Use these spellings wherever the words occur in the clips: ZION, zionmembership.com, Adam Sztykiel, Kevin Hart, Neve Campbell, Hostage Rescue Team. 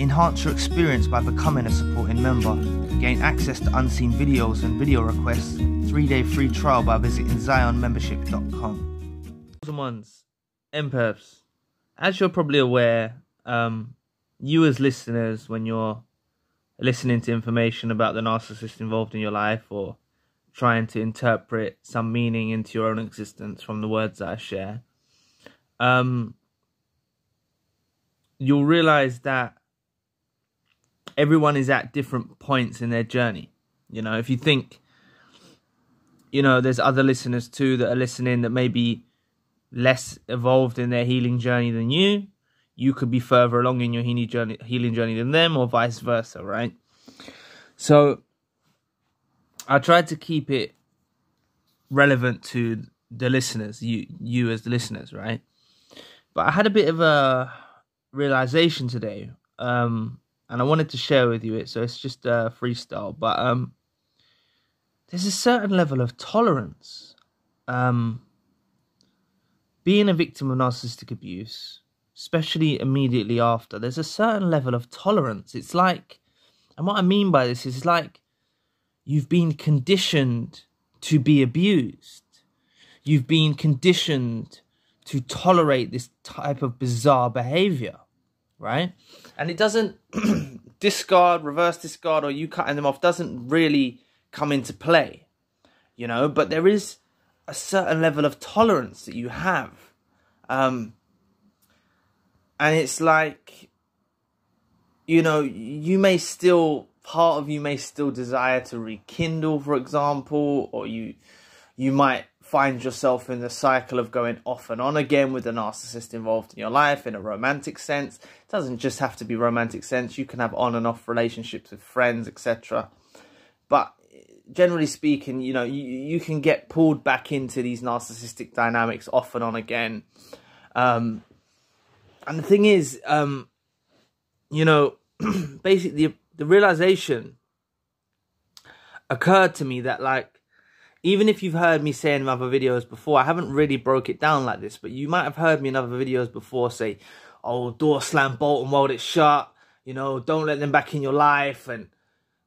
Enhance your experience by becoming a supporting member. Gain access to unseen videos and video requests. 3-day free trial by visiting zionmembership.com. Empaths, as you're probably aware, you as listeners, when you're listening to information about the narcissist involved in your life or trying to interpret some meaning into your own existence from the words that I share, you'll realize that everyone is at different points in their journey. You know, if you think, you know, there's other listeners too that are listening that may be less evolved in their healing journey than you, you could be further along in your healing journey than them, or vice versa, right? So I tried to keep it relevant to the listeners, you as the listeners, right? But I had a bit of a realization today, and I wanted to share with you it, so it's just a freestyle. But there's a certain level of tolerance. Being a victim of narcissistic abuse, especially immediately after, there's a certain level of tolerance. It's like, and what I mean by this is like, you've been conditioned to be abused. You've been conditioned to tolerate this type of bizarre behavior, right? And it doesn't reverse discard, or you cutting them off doesn't really come into play, you know? But there is a certain level of tolerance that you have. And it's like, you know, you may still... part of you may still desire to rekindle, for example, or you might find yourself in the cycle of going off and on again with a narcissist involved in your life in a romantic sense. It doesn't just have to be romantic sense. You can have on and off relationships with friends, etc. But generally speaking, you know, you can get pulled back into these narcissistic dynamics off and on again. And the thing is, you know, basically... the realization occurred to me that, like, even if you've heard me say in other videos before, I haven't really broke it down like this, but you might have heard me in other videos before say, oh, door slam, bolt and weld it shut, you know, don't let them back in your life.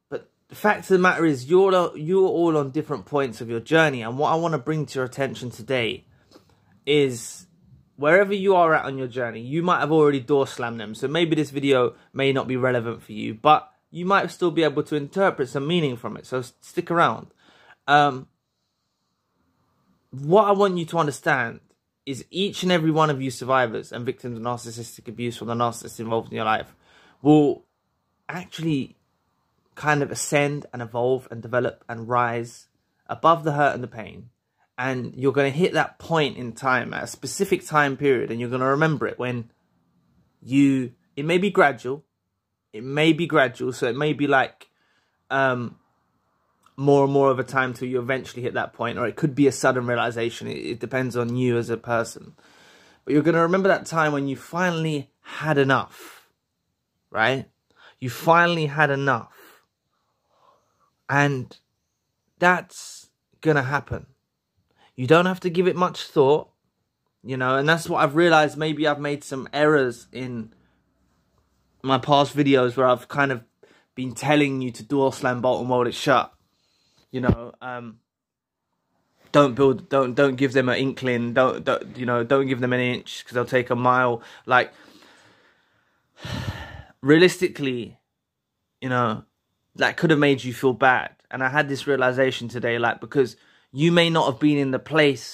But the fact of the matter is you're all on different points of your journey. And what I want to bring to your attention today is... wherever you are at on your journey, you might have already door slammed them. So maybe this video may not be relevant for you, but you might still be able to interpret some meaning from it. So stick around. What I want you to understand is each and every one of you survivors and victims of narcissistic abuse from the narcissist involved in your life will actually kind of ascend and evolve and develop and rise above the hurt and the pain. And you're going to hit that point in time at a specific time period, and you're going to remember it when you... it may be gradual. It may be gradual. So it may be like more and more of a time till you eventually hit that point. Or it could be a sudden realization. It depends on you as a person. But you're going to remember that time when you finally had enough. Right? You finally had enough. And that's going to happen. You don't have to give it much thought, you know, and that's what I've realized. Maybe I've made some errors in my past videos where I've kind of been telling you to door slam, bolt and weld it shut, you know, don't give them an inkling, don't give them an inch because they'll take a mile. Like, realistically, you know, that could have made you feel bad. And I had this realization today, like, because you may not have been in the place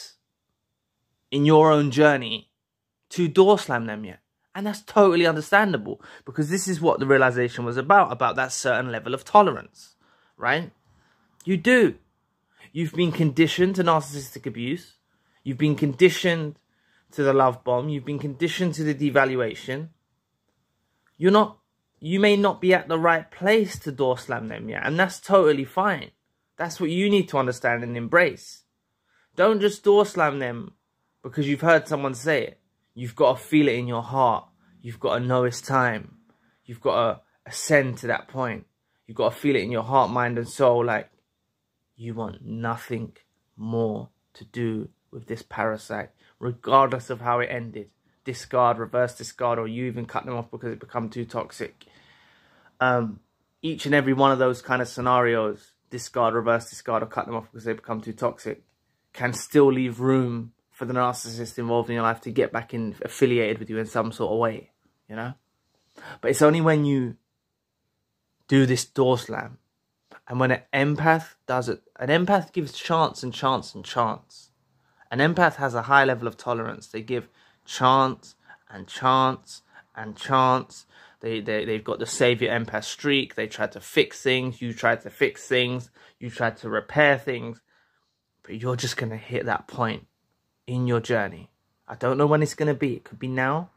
in your own journey to door slam them yet. And that's totally understandable, because this is what the realization was about that certain level of tolerance, right? You do. You've been conditioned to narcissistic abuse. You've been conditioned to the love bomb. You've been conditioned to the devaluation. You may not be at the right place to door slam them yet. And that's totally fine. That's what you need to understand and embrace. Don't just door slam them because you've heard someone say it. You've got to feel it in your heart. You've got to know it's time. You've got to ascend to that point. You've got to feel it in your heart, mind and soul. Like, you want nothing more to do with this parasite, regardless of how it ended. Discard, reverse discard, or you even cut them off because it become too toxic. each and every one of those kind of scenarios, discard, reverse discard, or cut them off because they become too toxic, can still leave room for the narcissist involved in your life to get back in, affiliated with you in some sort of way, you know? But it's only when you do this door slam, and when an empath does it, an empath gives chance and chance and chance. An empath has a high level of tolerance. They give chance and chance and chance. They've got the savior empath streak. They tried to fix things. You tried to fix things. You tried to repair things. But you're just going to hit that point in your journey. I don't know when it's going to be. It could be now.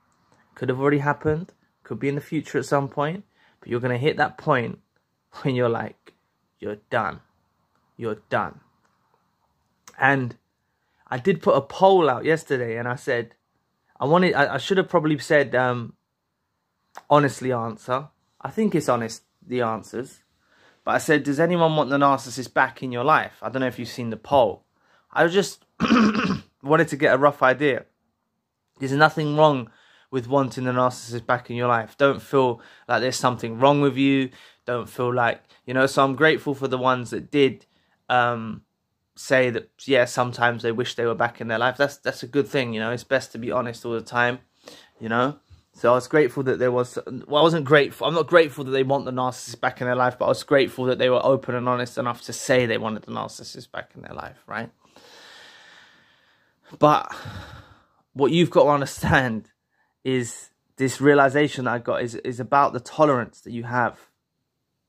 Could have already happened. Could be in the future at some point. But you're going to hit that point when you're like, you're done. You're done. And I did put a poll out yesterday, and I said, I should have probably said, honestly answer. I think it's honest, the answers. But I said, does anyone want the narcissist back in your life? I don't know if you've seen the poll. I just wanted to get a rough idea. There's nothing wrong with wanting the narcissist back in your life. Don't feel like there's something wrong with you. Don't feel like, you know, so I'm grateful for the ones that did say that, yeah, sometimes they wish they were back in their life. That's a good thing, you know. It's best to be honest all the time, you know. So I was grateful that there was, well, I wasn't grateful. I'm not grateful that they want the narcissist back in their life, but I was grateful that they were open and honest enough to say they wanted the narcissist back in their life, right? But what you've got to understand is this realization I got is about the tolerance that you have.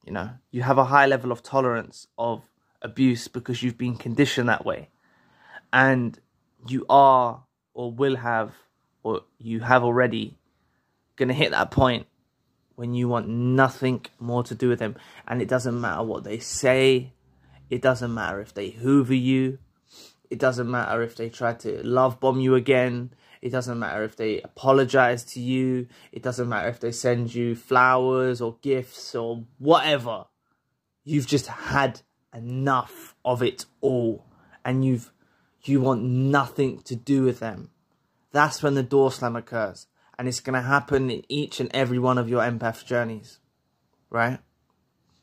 You know, you have a high level of tolerance of abuse because you've been conditioned that way. And you are, or will have, or you have already going to hit that point when you want nothing more to do with them. And it doesn't matter what they say. It doesn't matter if they hoover you. It doesn't matter if they try to love bomb you again. It doesn't matter if they apologize to you. It doesn't matter if they send you flowers or gifts or whatever. You've just had enough of it all. And you want nothing to do with them. That's when the door slam occurs. And it's going to happen in each and every one of your empath journeys, right?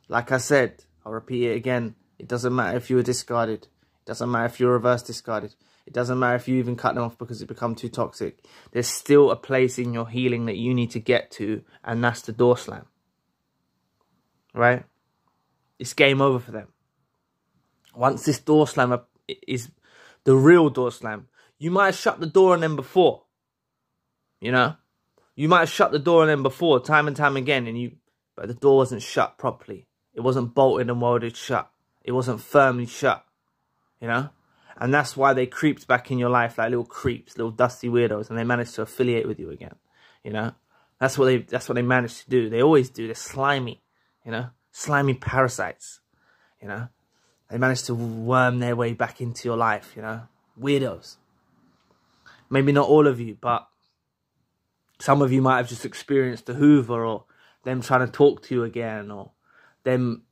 Like I said, I'll repeat it again. It doesn't matter if you were discarded. It doesn't matter if you were reverse discarded. It doesn't matter if you even cut them off because it become too toxic. There's still a place in your healing that you need to get to, and that's the door slam, right? It's game over for them. Once this door slam is the real door slam, you might have shut the door on them before. You know, you might have shut the door on them before time and time again, but the door wasn't shut properly. It wasn't bolted and welded shut. It wasn't firmly shut, you know, and that's why they creeped back in your life like little creeps, little dusty weirdos, and they managed to affiliate with you again. You know, that's what they managed to do. They always do. They're slimy, you know, slimy parasites. You know, they managed to worm their way back into your life. You know, weirdos. Maybe not all of you, but some of you might have just experienced the hoover, or them trying to talk to you again, or them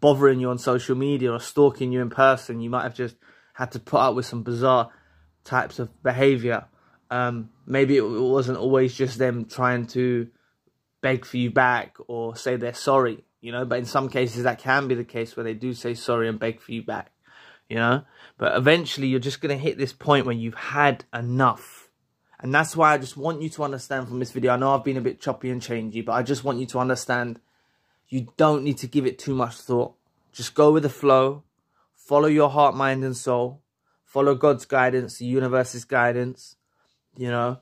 bothering you on social media or stalking you in person. You might have just had to put up with some bizarre types of behavior. Maybe it wasn't always just them trying to beg for you back or say they're sorry, you know, but in some cases that can be the case where they do say sorry and beg for you back, you know, but eventually you're just going to hit this point when you've had enough. And that's why I just want you to understand from this video. I know I've been a bit choppy and changey, but I just want you to understand you don't need to give it too much thought. Just go with the flow. Follow your heart, mind, and soul. Follow God's guidance, the universe's guidance. You know,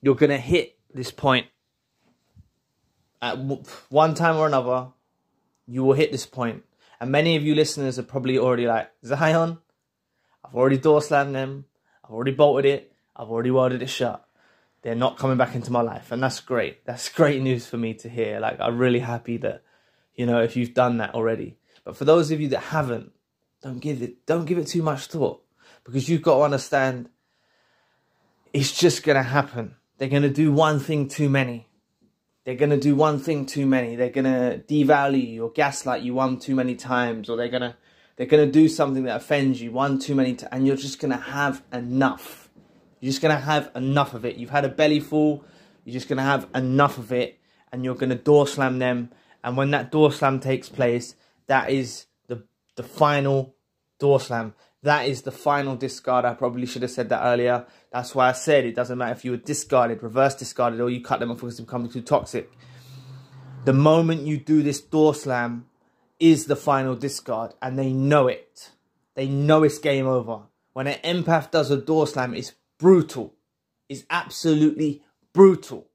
you're going to hit this point. At one time or another, you will hit this point. And many of you listeners are probably already like, Zion, I've already door slammed them. I've already bolted it. I've already welded it shut. They're not coming back into my life. And that's great. That's great news for me to hear. Like, I'm really happy that, you know, if you've done that already. But for those of you that haven't, don't give it too much thought. Because you've got to understand, it's just going to happen. They're going to do one thing too many. They're going to do one thing too many. They're going to devalue you or gaslight you one too many times. Or they're going to do something that offends you one too many times. And you're just going to have enough. You're just going to have enough of it. You've had a belly full. You're just going to have enough of it. and you're going to door slam them. And when that door slam takes place, that is the final door slam. That is the final discard. I probably should have said that earlier. That's why I said it doesn't matter if you were discarded, reverse discarded, or you cut them off because it becomes too toxic. The moment you do this door slam is the final discard, and they know it. They know it's game over. When an empath does a door slam, it's brutal. It's absolutely brutal.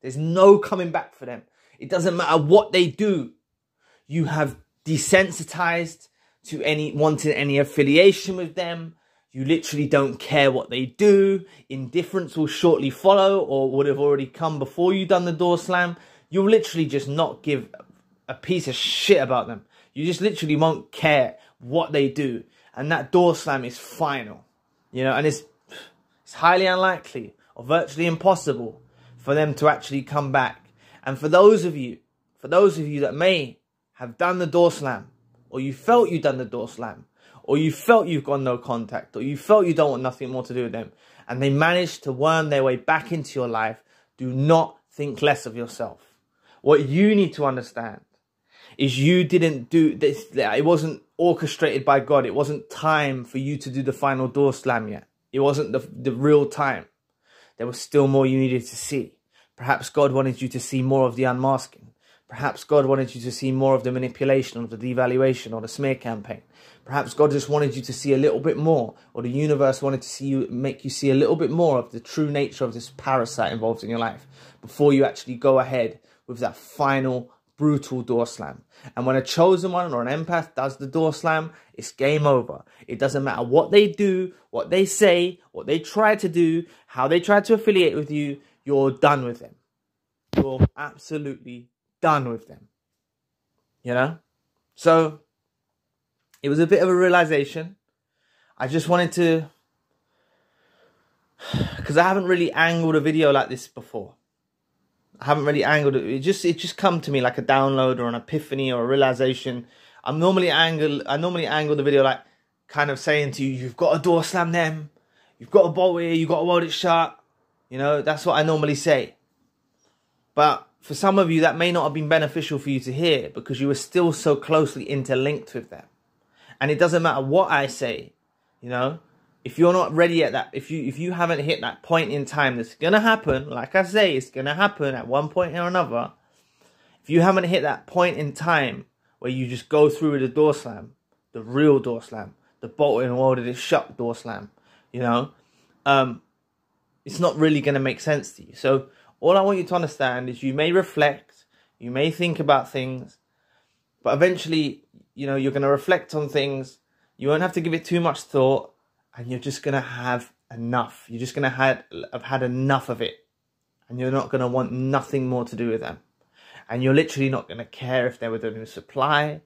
There's no coming back for them. It doesn't matter what they do. You have desensitized to any wanting any affiliation with them. You literally don't care what they do. Indifference will shortly follow, or would have already come before you done the door slam. You'll literally just not give a piece of shit about them. You just literally won't care what they do. And that door slam is final. You know, and it's highly unlikely or virtually impossible for them to actually come back. And for those of you that may have done the door slam, or you felt you've done the door slam, or you felt you've got no contact, or you felt you don't want nothing more to do with them, and they managed to worm their way back into your life, do not think less of yourself. What you need to understand is you didn't do this. It wasn't orchestrated by God. It wasn't time for you to do the final door slam yet. It wasn't the real time. There was still more you needed to see. Perhaps God wanted you to see more of the unmasking. Perhaps God wanted you to see more of the manipulation, or the devaluation, or the smear campaign. Perhaps God just wanted you to see a little bit more, or the universe wanted to see you, make you see a little bit more of the true nature of this parasite involved in your life before you actually go ahead with that final brutal door slam. And when a chosen one or an empath does the door slam, it's game over. It doesn't matter what they do, what they say, what they try to do, how they try to affiliate with you. You're done with them. You're absolutely done with them. You know? So it was a bit of a realization. I just wanted to, because I haven't really angled a video like this before. I haven't really angled it. It just come to me like a download or an epiphany or a realization. I normally angle the video like kind of saying to you, you've got to door slam them, you've got to bolt here, you've got to weld it shut. You know, that's what I normally say. But for some of you, that may not have been beneficial for you to hear because you were still so closely interlinked with them. And it doesn't matter what I say, you know. If you're not ready at that, if you haven't hit that point in time, that's going to happen. Like I say, it's going to happen at one point or another. If you haven't hit that point in time where you just go through with the door slam, the real door slam, the bolted and welded it shut door slam, you know, it's not really going to make sense to you. So all I want you to understand is you may reflect, you may think about things, but eventually, you know, you're going to reflect on things. You won't have to give it too much thought. And you're just going to have enough. You're just going to have had enough of it. And you're not going to want nothing more to do with them. And you're literally not going to care if they were doing a supply.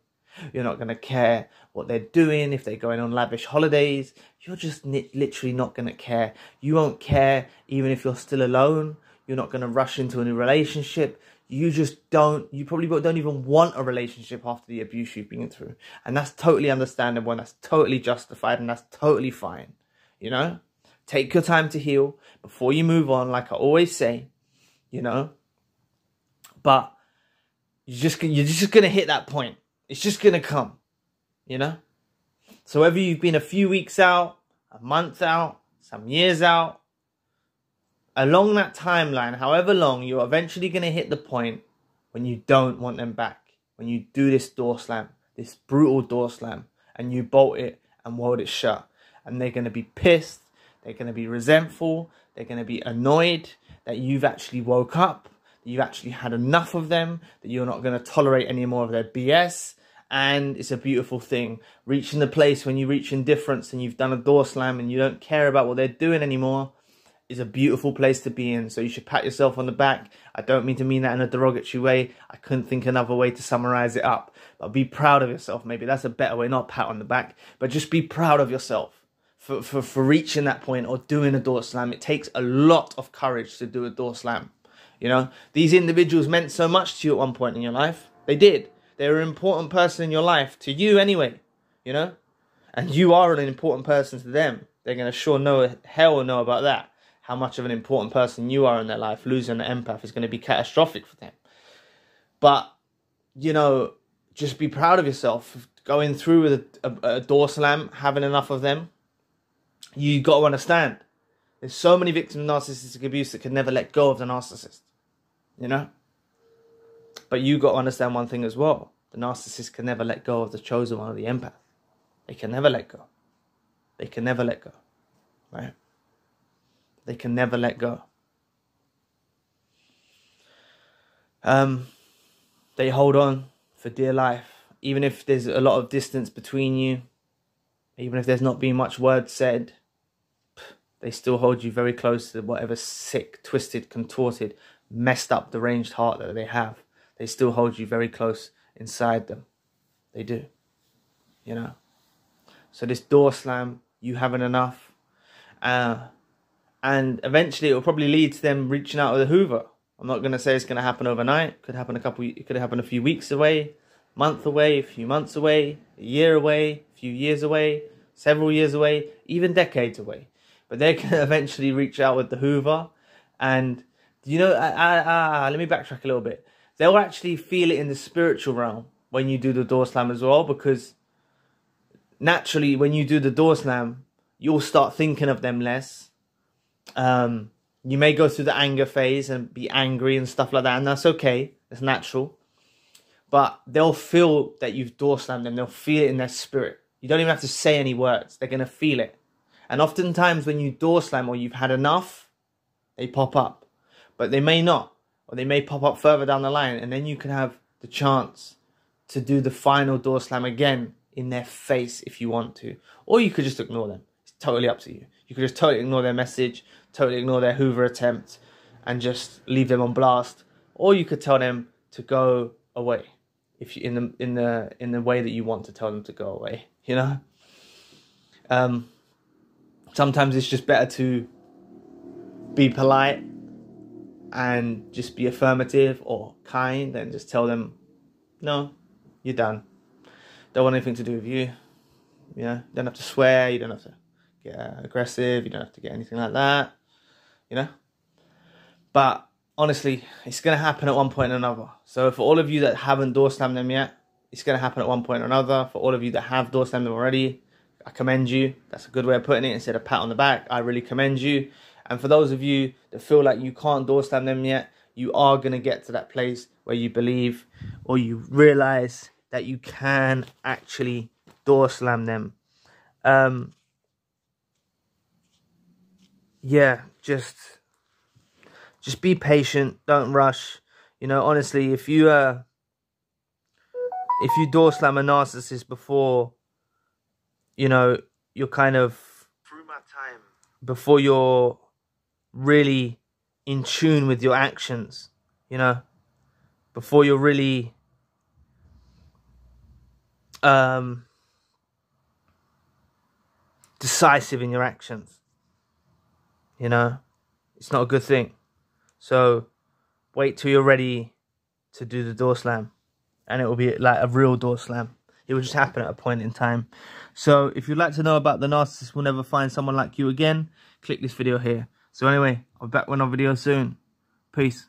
You're not going to care what they're doing, if they're going on lavish holidays. You're just literally not going to care. You won't care even if you're still alone. You're not going to rush into a new relationship. You just don't, you probably don't even want a relationship after the abuse you've been through. And that's totally understandable, and that's totally justified, and that's totally fine. You know, take your time to heal before you move on, like I always say, you know. But you're just going to hit that point. It's just going to come, you know. So whether you've been a few weeks out, a month out, some years out, along that timeline, however long, you're eventually going to hit the point when you don't want them back. When you do this door slam, this brutal door slam, and you bolt it and weld it shut. And they're going to be pissed. They're going to be resentful. They're going to be annoyed that you've actually woke up, that you've actually had enough of them, that you're not going to tolerate any more of their BS. And it's a beautiful thing. Reaching the place when you reach indifference and you've done a door slam and you don't care about what they're doing anymore is a beautiful place to be in. So you should pat yourself on the back. I don't mean that in a derogatory way. I couldn't think another way to summarize it up. But be proud of yourself. Maybe that's a better way, not pat on the back, but just be proud of yourself for reaching that point or doing a door slam. It takes a lot of courage to do a door slam. You know, these individuals meant so much to you at one point in your life. They did. They were an important person in your life, to you anyway, you know, and you are an important person to them. They're going to sure know, hell know about that. How much of an important person you are in their life, losing an empath is going to be catastrophic for them. But, you know, just be proud of yourself. Going through with a door slam, having enough of them, you got to understand. There's so many victims of narcissistic abuse that can never let go of the narcissist, you know? But you got to understand one thing as well. The narcissist can never let go of the chosen one or the empath. They can never let go. They can never let go, right? They can never let go. They hold on for dear life. Even if there's a lot of distance between you, even if there's not been much word said, they still hold you very close to whatever sick, twisted, contorted, messed up, deranged heart that they have. They still hold you very close inside them. They do, you know. So this door slam, you haven't enough. And eventually it will probably lead to them reaching out with a Hoover. I'm not going to say it's going to happen overnight. It could happen it could happen a few weeks away, month away, a few months away, a year away, a few years away, several years away, even decades away. But they can eventually reach out with the Hoover. And, you know, let me backtrack a little bit. They'll actually feel it in the spiritual realm when you do the door slam as well, because naturally when you do the door slam, you'll start thinking of them less. You may go through the anger phase and be angry and stuff like that, and that's okay. It's natural. But they'll feel that you've door slammed them. They'll feel it in their spirit. You don't even have to say any words. They're going to feel it. And oftentimes when you door slam or you've had enough, they pop up. But they may not. Or they may pop up further down the line, and then you can have the chance to do the final door slam again in their face if you want to. Or you could just ignore them. It's totally up to you. You could just totally ignore their message, totally ignore their Hoover attempt, and just leave them on blast. Or you could tell them to go away, if you in the way that you want to tell them to go away. You know. Sometimes it's just better to be polite and just be affirmative or kind and just tell them, no, you're done. Don't want anything to do with you. You know, don't have to swear. You don't have to get aggressive. You don't have to get anything like that, you know. But honestly, it's going to happen at one point or another. So for all of you that haven't door slammed them yet, it's going to happen at one point or another. For all of you that have door slammed them already, I commend you. That's a good way of putting it instead of pat on the back. I really commend you. And for those of you that feel like you can't door slam them yet, you are going to get to that place where you believe or you realize that you can actually door slam them. Yeah, just be patient. Don't rush. You know, honestly, if you door slam a narcissist before, you know, you're kind of through my time before you're really in tune with your actions, you know, before you're really decisive in your actions, you know, it's not a good thing. So wait till you're ready to do the door slam, and it will be like a real door slam. It will just happen at a point in time. So if you'd like to know about the narcissist will never find someone like you again, click this video here. So anyway, I'll be back with another video soon. Peace.